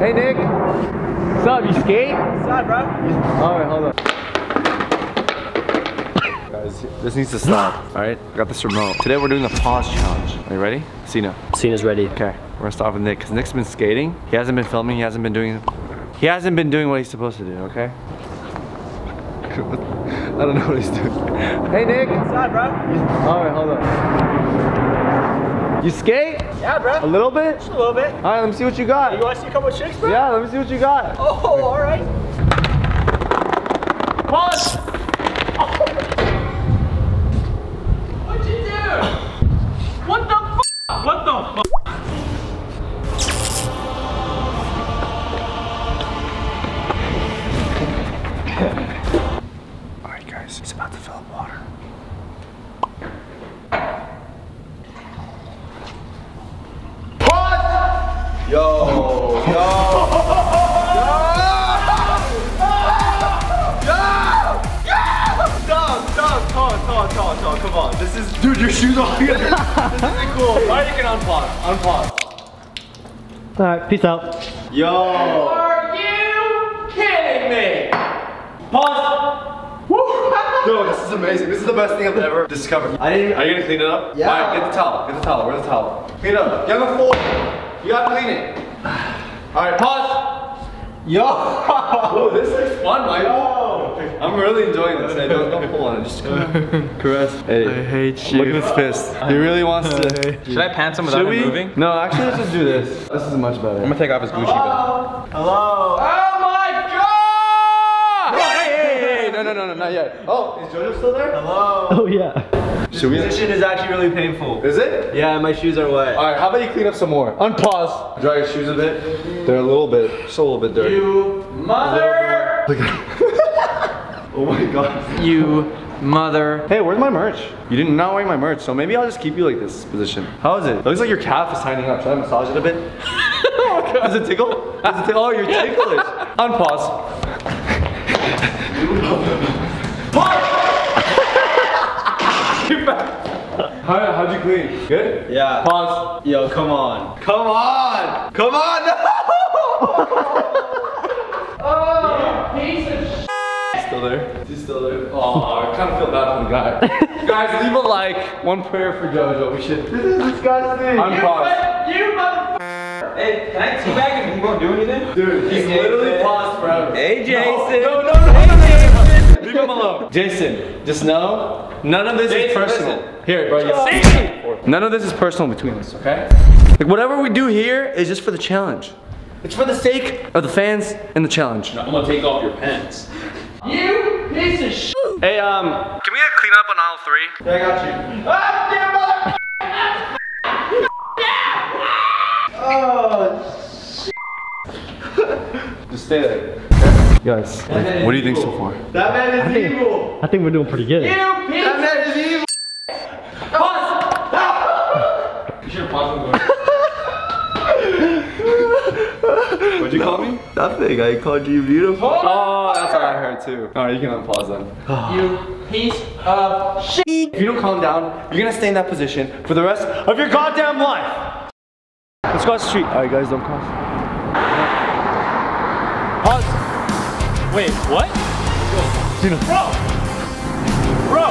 Hey Nick, what's up? You skate? What's up, bro? All right, hold on. Guys, this needs to stop. All right, I got this remote. Today we're doing the pause challenge. Are you ready? Cena. Cena's ready. Okay, we're gonna start with Nick because Nick's been skating. He hasn't been filming. He hasn't been doing what he's supposed to do. Okay. I don't know what he's doing. Hey Nick, what's up, bro? All right, hold on. You skate? Yeah, bro. A little bit? Just a little bit. All right, let me see what you got. You want to see a couple of chicks, bro? Yeah, let me see what you got. Oh, all right. Pause. Oh. What'd you do? What the f? What the f? He's about to fill up water. What? Yo, yo. Tom, come on. This is, dude, your shoes off here. This isn't cool. All right, you can unpause. Unpause. All right, peace out. Yo. Are you kidding me? Pause. Dude, this is amazing. This is the best thing I've ever discovered. Are you gonna clean it up? Yeah. All right, get the towel. Get the towel. Where's the towel? Clean it up. Get on the floor. You gotta clean it. All right, pause. Yo. Oh, this is fun, Mike. Yo. I'm really enjoying this. Hey, don't pull on it. Just caress. Hey. I hate you. Look at his fist. He really wants to. Should I pants him without him moving? No, actually, let's just do this. This is much better. I'm gonna take off his Gucci belt. Hello. Oh my God. No, not yet. Oh, is Jojo still there? Hello. Oh, yeah. This position is actually really painful. Is it? Yeah, my shoes are wet. All right, how about you clean up some more? Unpause. Dry your shoes a bit. They're a little bit, just a little bit dirty. You mother. Look at oh my God. You mother. Hey, where's my merch? You didn't not wear my merch, so maybe I'll just keep you like this position. How is it? It looks like your calf is tightening up. Should I massage it a bit? Oh my God. Does it tickle? Does it tickle? Oh, you're ticklish. Unpause. How'd you clean? Good? Yeah. Pause. Yo, come on. Come on! Come on! No! Oh, you piece of shit! He's still there. He's still there. Oh, I kind of feel bad for the guy. Guys, leave a like. One prayer for Jojo. We should. This is disgusting. Unpause. You motherfucker! Hey, can I teabag him? You won't do anything? Dude, he's literally paused forever. Hey, Jason! No, Jason! Leave him alone. Jason, just know, none of this is personal. Listen. Here, bro, none of this is personal between us, okay? Like, whatever we do here is just for the challenge. It's for the sake of the fans and the challenge. No, I'm gonna take off your pants. You piece of shit! Hey, can we get a clean up on aisle 3? Yeah, I got you. Ah, damn mother! Oh, just stay there. Guys, like, what do you think so far? That man is evil! I think we're doing pretty good. That man is evil! Pause! You should have paused him. What'd you call me? Nothing, I called you beautiful. Oh, that's what I heard too. Alright, you can unpause then. You piece of shit! If you don't calm down, you're gonna stay in that position for the rest of your goddamn life! Let's cross the street. Alright guys, don't cross. Pause. Wait, what? Cena. Bro! Bro!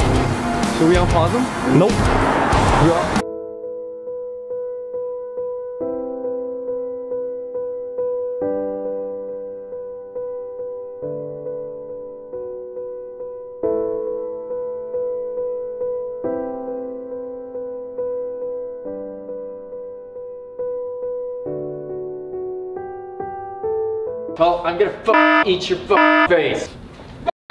Should we unpause him? Nope. Yeah. Well, I'm gonna eat your face.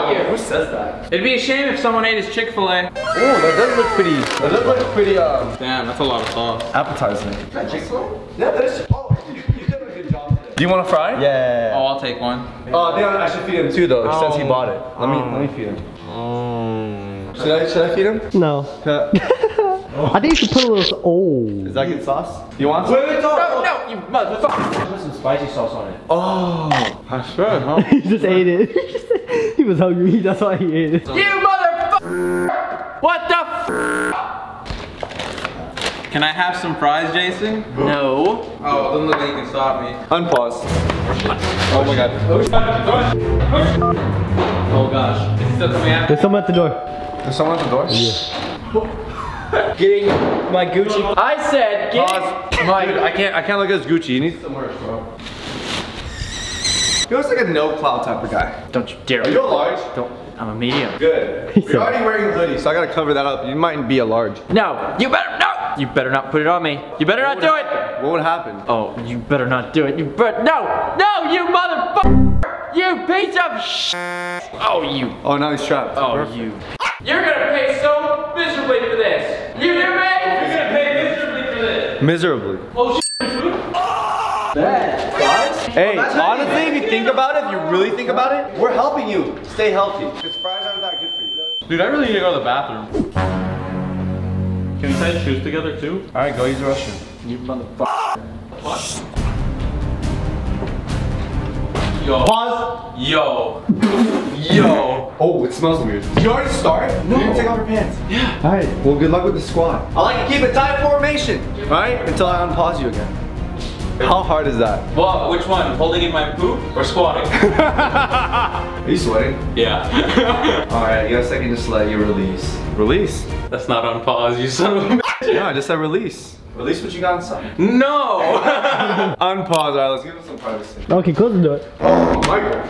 Yeah, who says that? It'd be a shame if someone ate his Chick-fil-A. Oh, that does look pretty. That does look pretty. Damn, that's a lot of sauce. Appetizing. Is that Chick-fil-A? Yeah, that is. Oh, you did a good job today. Do you want to fry? Yeah. Oh, I'll take one. Oh, I should feed him too, though, since he bought it. Let me feed him. Should I feed him? No. Oh. I think you should put a little. Oh. Is that good sauce? You want some? Wait, no, you motherfucker. Put some spicy sauce on it. Oh, I sure, huh? He just ate it. He was hungry. That's why he ate it. You motherfucker! What the? Can I have some fries, Jason? No. Oh, doesn't look like you can stop me. Unpause. Oh my god. Oh gosh. Is he still coming out? There's someone at the door. There's someone at the door? Yeah. Getting my Gucci. I said get Dude, I can't look at his Gucci. He needs some work, bro. He looks like a no cloud type of guy. Don't you dare. Are you a large? Don't. I'm a medium. Good. You're already wearing a hoodie, so I gotta cover that up. You mightn't be a large. No, you better no. You better not put it on me. You better not do it. What would happen? Oh, you better not do it. You better no, no, you motherfucker! You piece of shit! Oh, you. Oh, now he's trapped. Oh, perfect. You. You're gonna pay so miserably for this. You hear me? You're gonna pay miserably for this. Miserably. Oh shit. Oh. Bad. Hey, well, honestly, if you think about it, if you really think about it, we're helping you stay healthy. Because fries aren't that good for you. Dude, I really need to go to the bathroom. Can we tie the shoes together too? All right, go use the restroom. You motherfucker. What? Yo. Pause. Yo. Yo. Oh, it smells weird. Did you already start? No. You didn't take off your pants. Yeah. All right. Well, good luck with the squat. I like to keep a tight formation. All right? Until I unpause you again. How hard is that? Well, which one? Holding in my poop or squatting? Are you sweating? Yeah. Alright, you got a second just to let you release. Release? That's not on pause, you son of a bitch. No, I just said release. Release what you got inside. No! Unpause, alright, let's give him some privacy. Okay, close the door. Oh, Michael.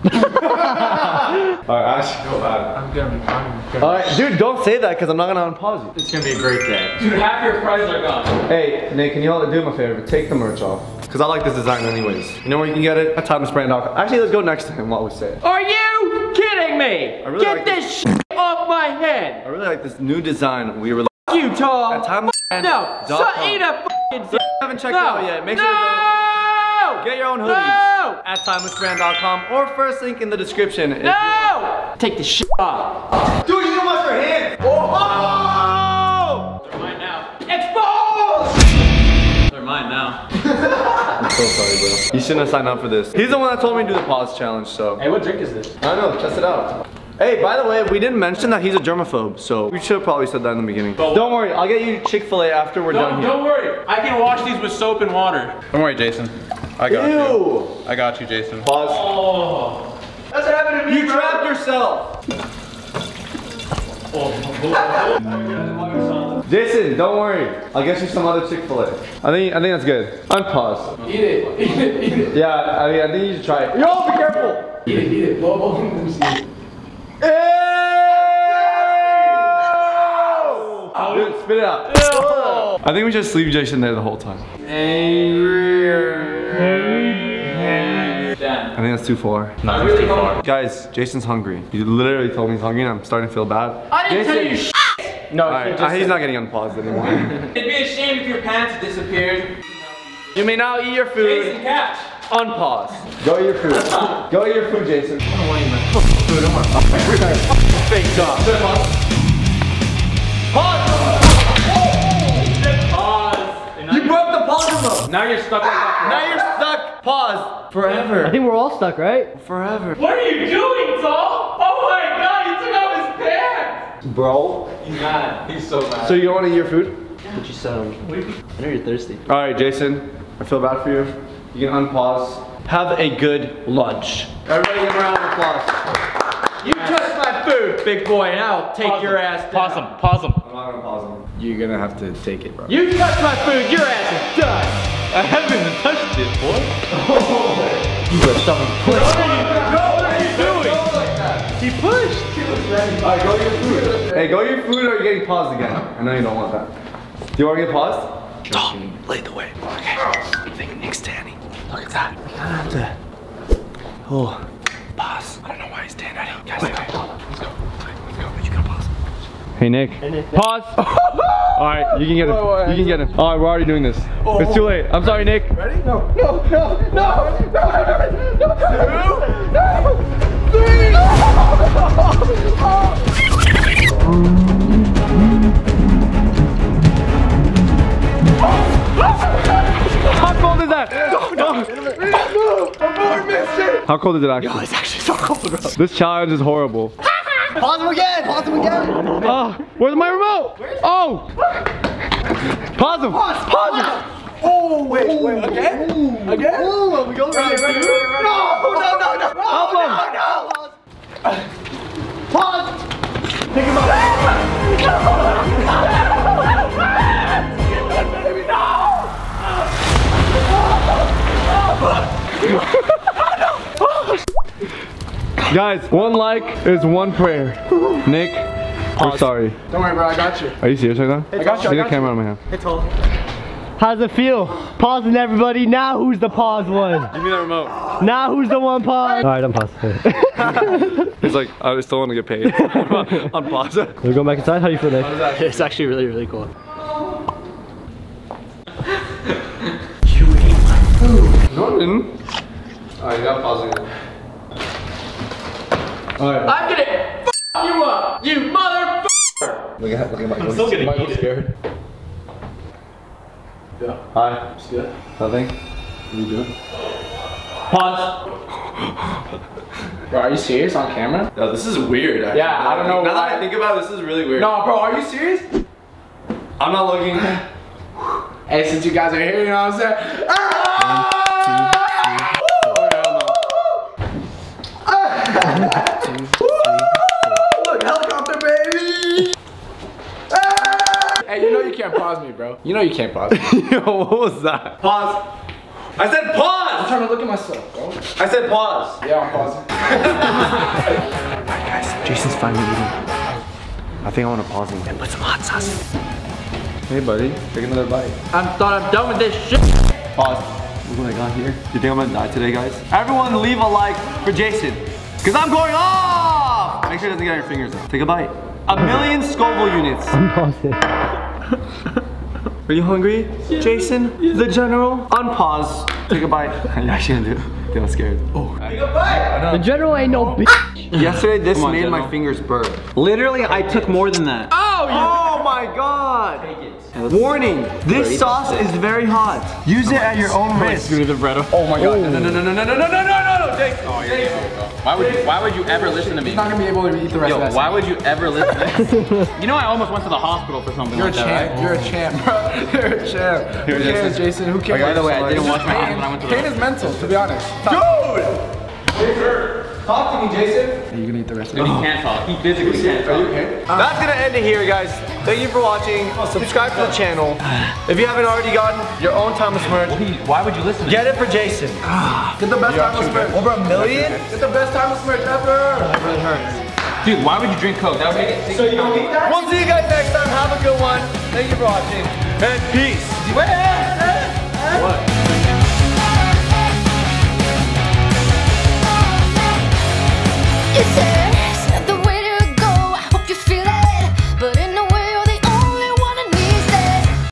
Alright, I should go about it. I'm gonna. Alright, dude, don't say that because I'm not gonna unpause you. It's gonna be a great day. Dude, half your fries are gone. Hey, Nick, can you all do me a favor? Take the merch off. Because I like this design anyways. You know where you can get it? At TimelessBrand.com. Actually, let's go next to him while we say it. Are you kidding me? I really get like this shit off my head. I really like this new design. We were like, fuck you, Tom. At TimelessBrand.com. No, so eat a fucking dick. I haven't checked it out yet. Make sure you go. Get your own hoodies. No! At TimelessBrand.com or first link in the description. No! Take this shit off. Dude, you don't wash your hands! Oh! They're mine now. Exposed! They're mine now. I'm so sorry, bro. You shouldn't have signed up for this. He's the one that told me to do the pause challenge, so. Hey, what drink is this? I don't know, test it out. Hey, by the way, we didn't mention that he's a germaphobe, so we should have probably said that in the beginning. But don't worry, I'll get you Chick-fil-A after we're done here. Don't worry, I can wash these with soap and water. Don't worry, Jason. I got you. I got you, Jason. Pause. Oh. That's what happened to me. You trapped yourself. Jason, don't worry. I'll get you some other Chick-fil-A. I think that's good. Unpause. Eat it. Eat it. Eat it. Yeah, I think you should try it. Yo, be careful. Eat it. Eat it. Dude, spit it out. Ew. I think we just leave Jason there the whole time. I think that's too far. Not really too far. Guys, Jason's hungry. You literally told me he's hungry and I'm starting to feel bad. I didn't tell you shit. No, he's not getting unpaused anymore. It'd be a shame if your pants disappeared. You may now eat your food. Jason, catch. Unpause. Go eat your food. Go eat your food, Jason. I don't want any of my food. I want my fucking face off. Pause. Now you're stuck like that forever. Now you're stuck. Pause. Forever. I think we're all stuck, right? Forever. What are you doing, Saul? Oh my god, he took off his pants! Bro. He's mad. He's so mad. So you don't want to eat your food? Yeah. But you sound. I know you're thirsty. Alright, Jason. I feel bad for you. You can unpause. Have a good lunch. Everybody give a round of applause. You touched my food, big boy, and I'll take your ass down. Pause him. Pause him. I'm not gonna pause him. You're gonna have to take it, bro. You touched my food, your ass is done! I haven't even touched it, boy. Oh. You better stop and push. What are you doing? Like that. He pushed. Alright, go get your food. Hey, go get your food or you're getting paused again. I know you don't want that. Do you want to get paused? Oh, lay the way. Okay. I think Nick's tanning. Look at that. I have to... Oh. Pause. I don't know why he's tanning. Guys, let's go. Hey Nick. Pause. All right, you can get him. You can get him. All right, we're already doing this. Oh, it's too late. I'm sorry, Nick. Ready? No. How cold is that? No. I missed it. How cold is it actually? Yo, it's actually so cold, bro. This challenge is horrible. Pause him again! Pause him again! Where's my remote? Where's it? Oh! Pause him! Pause him! Oh, wait, again? Ooh. Again? Ooh, are we going right? No! No! Pause! Think about it. No! Baby, no! No! Guys, one like is one prayer. Nick, pause. We're sorry. Don't worry, bro, I got you. Are you serious right now? I got you. I got the camera on my hand. It's all. How's it feel? Pausing everybody. Now who's the pause one? Give me that remote. Now who's the one pause? Alright, I'm pausing. He's like, I still want to get paid. I'm pausing. We're going back inside. How do you feel, Nick? It's actually really, really cool. You ate my food. No, I didn't. Alright, you gotta pause again. Alright. I'm gonna f you up, you motherfucker! Look at Michael. I'm still gonna eat it. Scared. Yeah. Hi. It's good. Nothing. What are you doing? Pause. Bro, are you serious on camera? No, this is weird. Actually. Yeah, I don't know. Now that I think about it, this is really weird. No, bro, are you serious? I'm not looking. Hey, since you guys are here, you know what I'm saying? Ah! One, two, three. You can't pause me, bro. You know you can't pause me. Yo, what was that? Pause. I said pause! I'm trying to look at myself, bro. I said pause. Yeah, I'm pausing. Alright guys, Jason's finally eating. I think I want to pause him and put some hot sauce in. Hey buddy, take another bite. I'm done with this shit. Pause. Look what I got here. Do you think I'm gonna die today, guys? Everyone leave a like for Jason. Cause I'm going off! Make sure it doesn't get your fingers out. Take a bite. 1,000,000 Scoville units. I'm pausing. Are you hungry? Yeah. Jason, yeah. The general, unpause. Take a bite. I shouldn't do it. I'm scared. Oh. Take a bite! The general ain't no bitch. Yesterday, this made general. My fingers burn. Literally, I took more than that. Oh! Oh my god! Take it. Warning, this sauce is very hot. Use it at your own risk. The bread. Oh my god. No, Jason. Oh, yeah. Why would you ever listen to me? He's not gonna be able to eat the rest of that. Why would you ever listen to me? You know I almost went to the hospital for something like that, right? You're a champ, bro. You're a champ. Who cares, Jason? Who cares? By the way, I didn't watch my hands when I went to the hospital. Pain is mental, to be honest. Dude! Jason, talk to me, Jason. Are you gonna eat the rest of it? Dude, he can't talk. He physically can't talk. Are you okay? That's gonna end it here, guys. Thank you for watching. Subscribe to the channel. If you haven't already gotten your own Timeless merch, why would you listen to it? Get it for Jason. Get the best Timeless merch. Over 1,000,000? Get the best Timeless merch ever. That really hurts. Dude, why would you drink Coke? That would make it. So you don't need that? We'll see you guys next time. Have a good one. Thank you for watching. And peace.